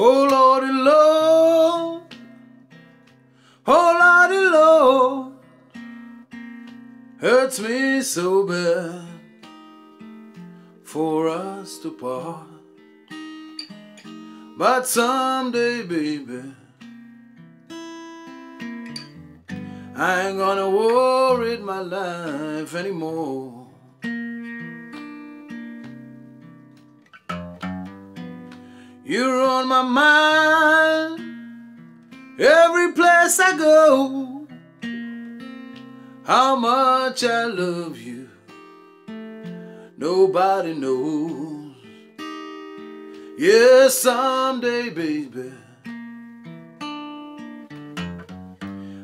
Oh Lordy Lord, oh Lordy Lord, hurts me so bad for us to part. But someday, baby, I ain't gonna worry my life anymore. You're on my mind every place I go. How much I love you, nobody knows. Yeah, someday, baby,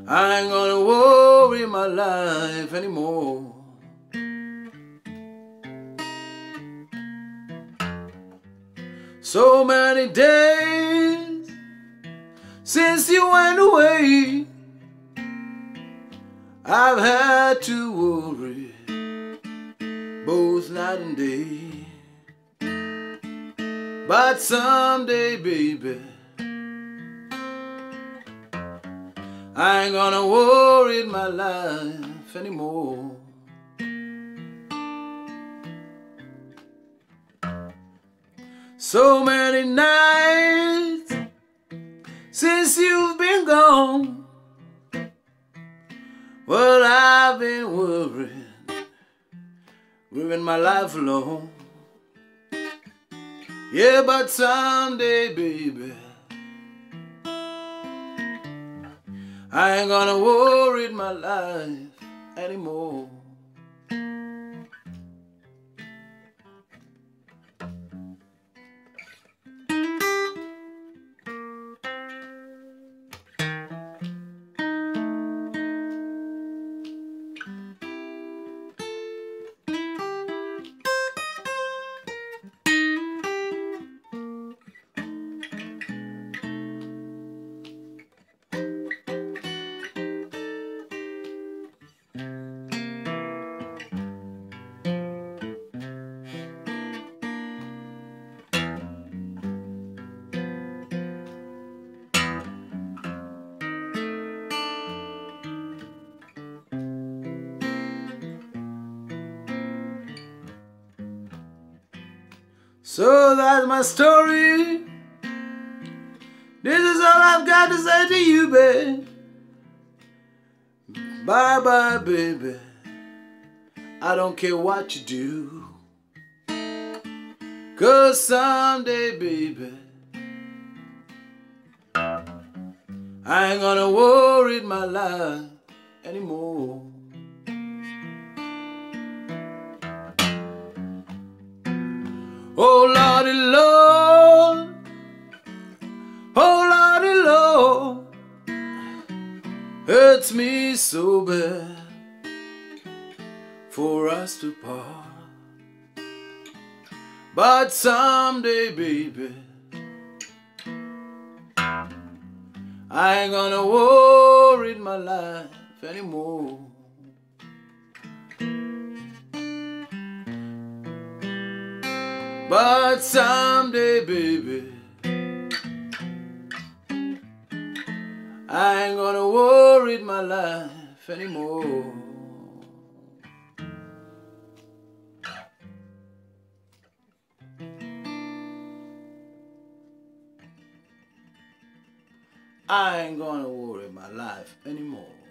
I ain't gonna worry my life anymore. So many days since you went away, I've had to worry both night and day. But someday, baby, I ain't gonna worry my life anymore. So many nights since you've been gone, well, I've been worried, living my life alone. Yeah, but someday, baby, I ain't gonna worry my life anymore. So that's my story. This is all I've got to say to you, babe. Bye bye, baby, I don't care what you do, 'cause someday, baby, I ain't gonna worry my life anymore. Oh Lordy Lord, oh Lordy Lord, hurts me so bad for us to part. But someday, baby, I ain't gonna worry my life anymore. But someday, baby, I ain't gonna worry my life anymore. I ain't gonna worry my life anymore.